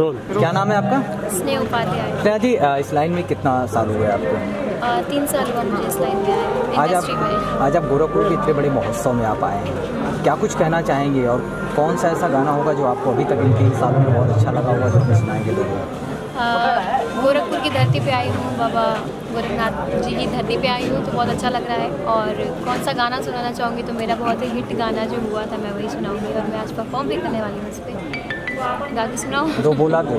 Role. क्या नाम है आपका? स्नेह उपाध्याय। स्नेहा जी, इस लाइन में कितना साल हो गया आपको? 3 साल हुआ मुझे इस लाइन में। आज आप गोरखपुर के इतने बड़े महोत्सव में आप आए हैं, क्या कुछ कहना चाहेंगे और कौन सा ऐसा गाना होगा जो आपको अभी तक इन 3 सालों में बहुत अच्छा लगा होगा जो हमें सुनाएंगे लोग? गोरखपुर की धरती पर आई हूँ, बाबा गोरखनाथ जी की धरती पे आई हूँ, तो बहुत अच्छा लग रहा है। और कौन सा गाना सुनाना चाहूँगी तो मेरा बहुत ही हिट गाना जो हुआ था मैं वही सुनाऊँगी और मैं आज परफॉर्म भी करने वाली हूँ। उस पर गा के सुनाऊँ दो बोला दो।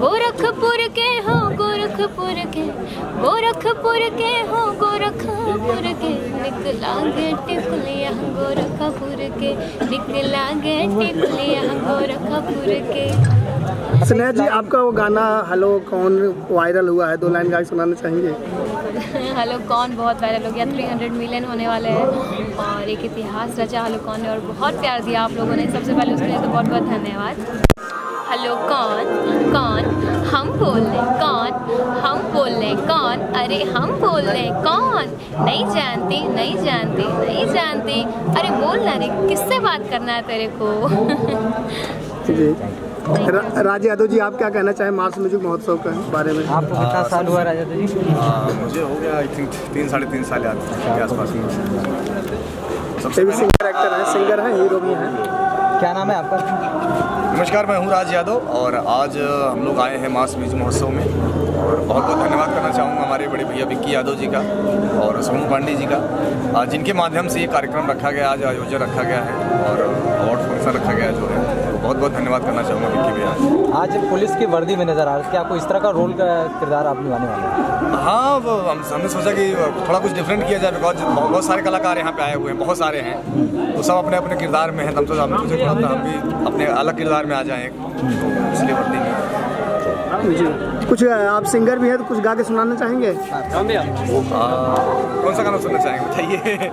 गोरखपुर के हो गोरखपुर के, गोरखपुर के हो गोरखपुर के, निकला टिकलिया गोरखपुर के, निकला टिकलिया गोरखपुर के। स्नेहा जी, आपका वो गाना हेलो कौन वायरल हुआ है, 2 लाइन गा के सुनाना चाहेंगे? हेलो कौन बहुत वायरल हो गया, 300 मिलियन होने वाला है और एक इतिहास रचा हेलो कौन ने, और बहुत प्यार दिया आप लोगों ने। सबसे पहले उसके लिए तो बहुत बहुत धन्यवाद। हेलो कौन, कौन हम बोल रहे, कौन हम बोल रहे, कौन अरे हम बोल रहे, कौन नहीं जानती नहीं जानती नहीं जानती, अरे बोल ना रे किससे बात करना है तेरे को। राज यादव जी, आप क्या कहना चाहें मार्स म्यूजिक महोत्सव के बारे में? आपको कितना साल हुआ राज यादव जी? मुझे हो गया आई थिंक 3 साढ़े 3 साल के आसपास। सबसे भी सिंगर एक्टर है, सिंगर है, हीरो भी है। क्या नाम है आपका? नमस्कार, मैं हूँ राज यादव और आज हम लोग आए हैं मार्स म्यूजिक महोत्सव में और बहुत बहुत धन्यवाद करना चाहूँगा हमारे बड़े भैया विक्की यादव जी का और सोनू पांडे जी का, जिनके माध्यम से ये कार्यक्रम रखा गया, आज आयोजन रखा गया है और अवार्ड फंक्शन रखा गया जो है। बहुत बहुत धन्यवाद करना चाहूँगा विक्की भैया। आज पुलिस की वर्दी में नजर आ रही है, आपको इस तरह का रोल का किरदार आप निभाने वाले? हाँ, वो हमने सोचा कि थोड़ा कुछ डिफरेंट किया जाए बिकॉज बहुत सारे कलाकार यहाँ पे आए हुए हैं, बहुत सारे हैं, तो सब अपने अपने किरदार में हैं, तो हम सोचे थोड़ा हम भी अपने अलग किरदार में आ जाए, इसलिए वर्दी में। कुछ आप सिंगर भी है तो कुछ गा के सुनाना चाहेंगे? कौन सा गाना सुनना चाहेंगे बताइए?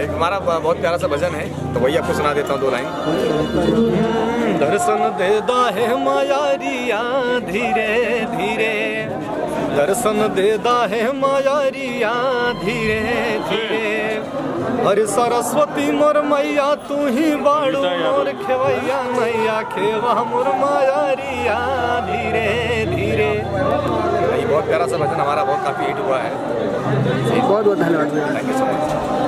एक हमारा बहुत प्यारा सा भजन है तो वही आपको सुना देता हूँ 2 लाइन। दर्शन देदा है मायारिया धीरे धीरे, दर्शन देदा है मायारिया धीरे धीरे, अरे सरस्वती मोर मैया तू ही बाड़ू मोर खेवैया मैया, खेवा मोर मायारिया धीरे धीरे। बहुत प्यारा सा भजन हमारा, बहुत काफ़ी हिट हुआ है। बहुत बहुत धन्यवाद। Thank you so much.